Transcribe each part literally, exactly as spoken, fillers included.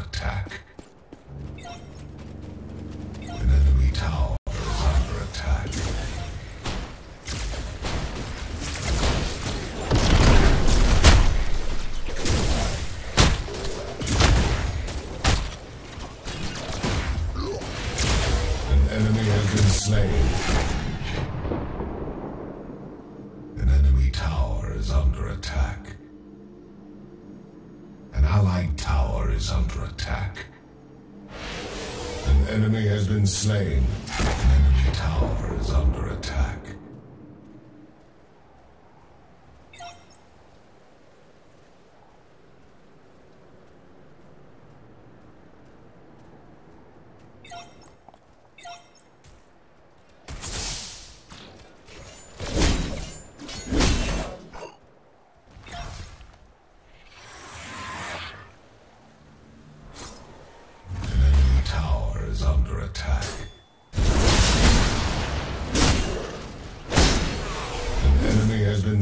attack. An enemy tower is under attack. An enemy has been slain. An enemy tower is under attack. An allied tower is under attack. An enemy has been slain. An enemy tower is under attack.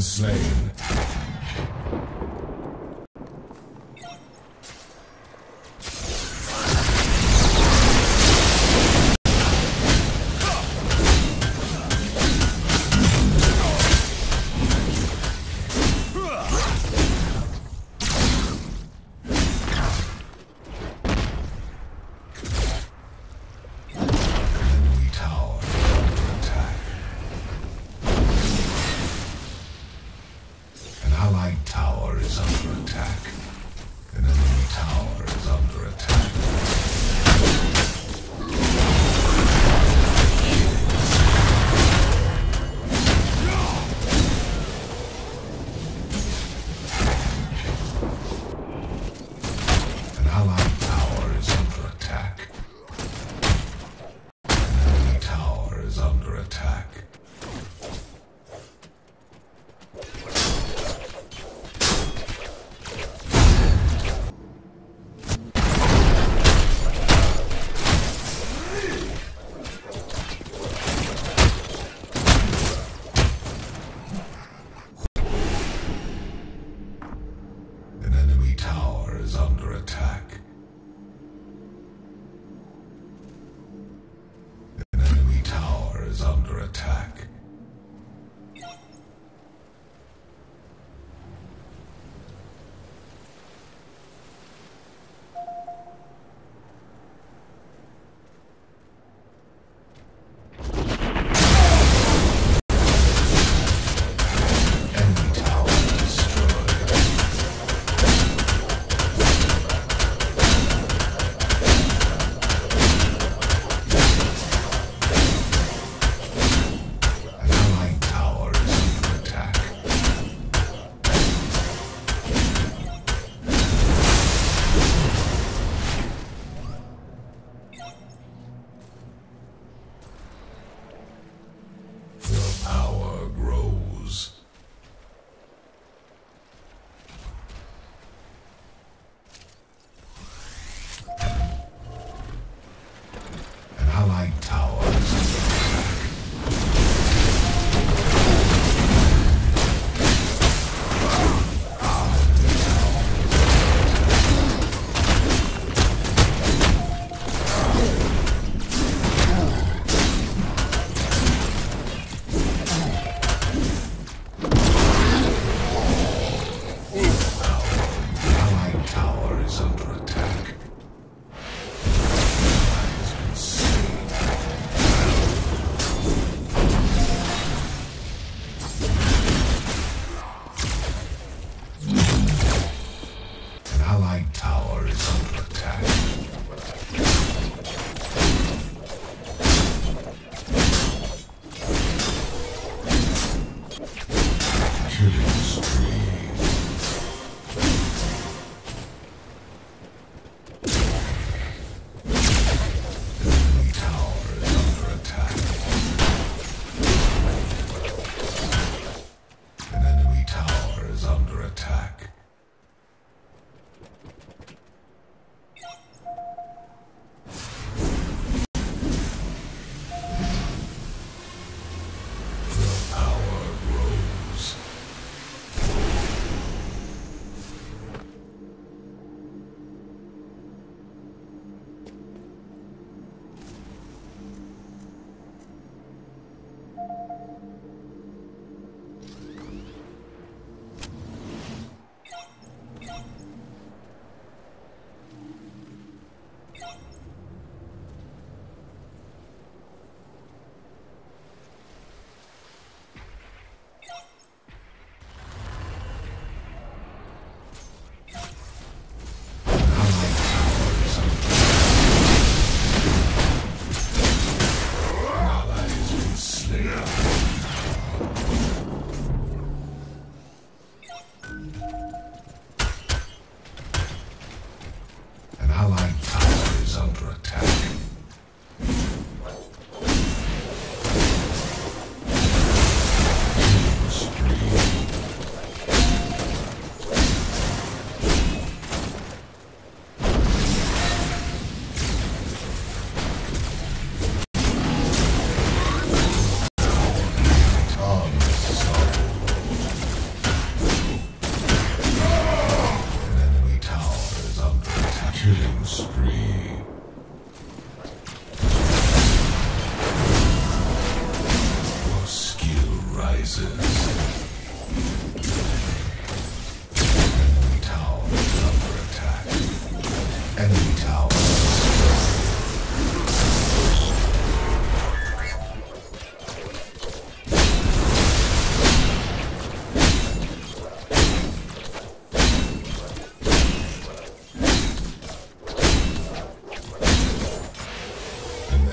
Slain. An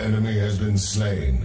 Enemy has been slain.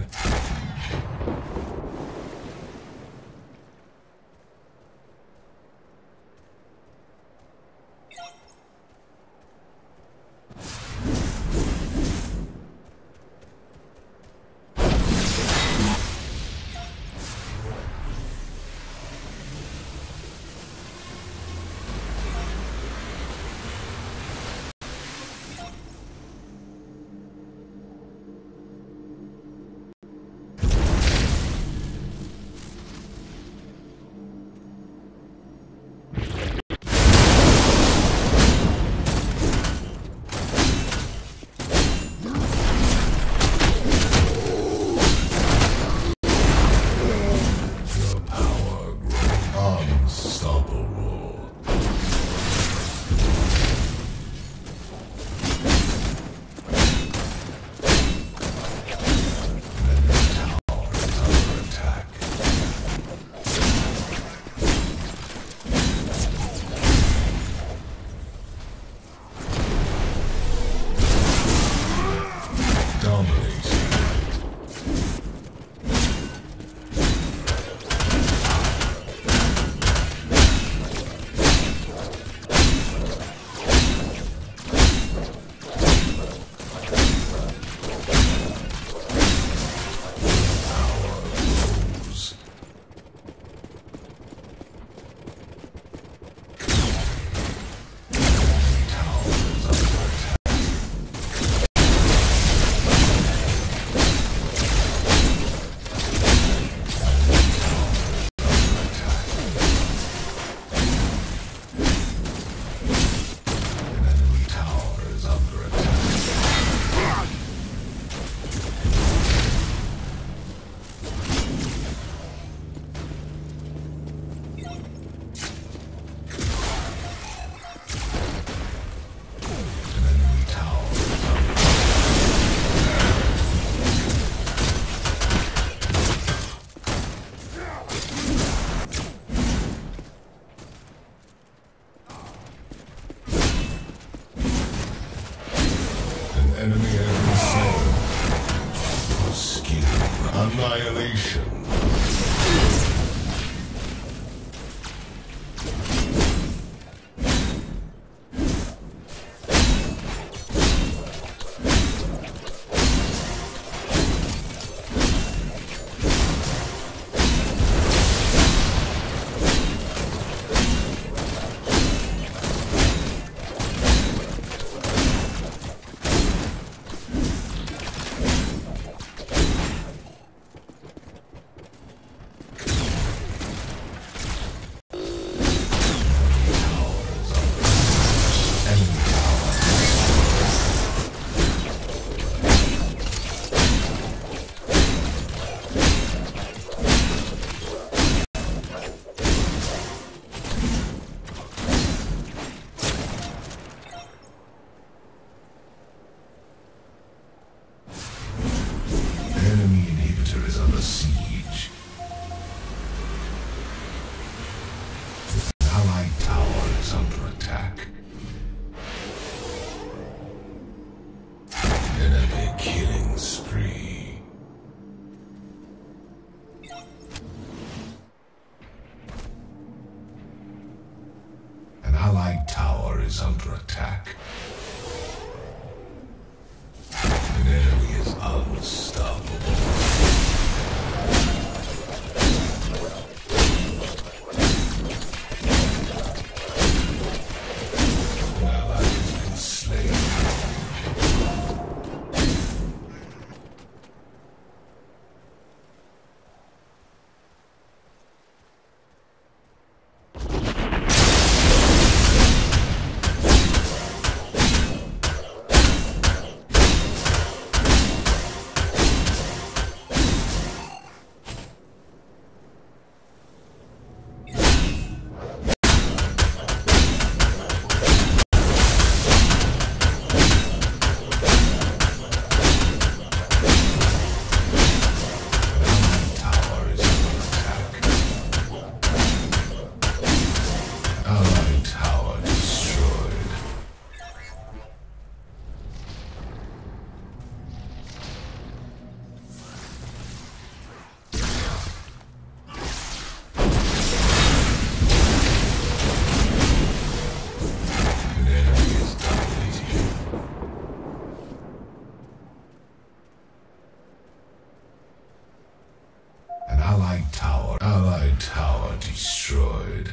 tower destroyed.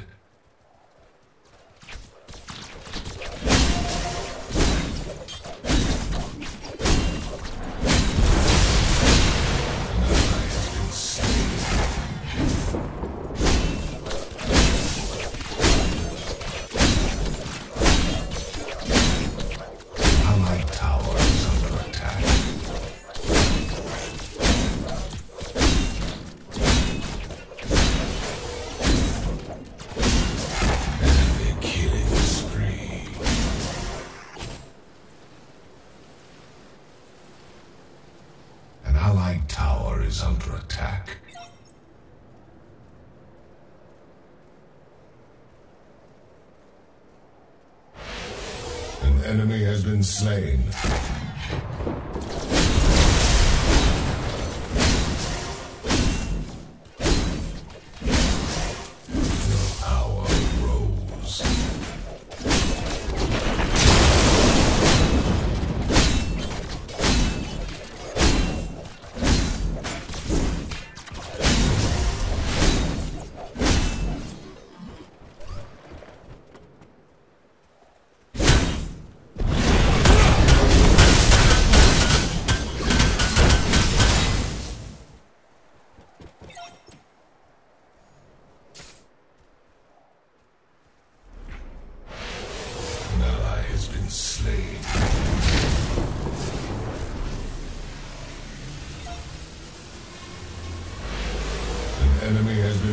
Enemy has been slain.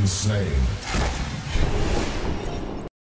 Slain.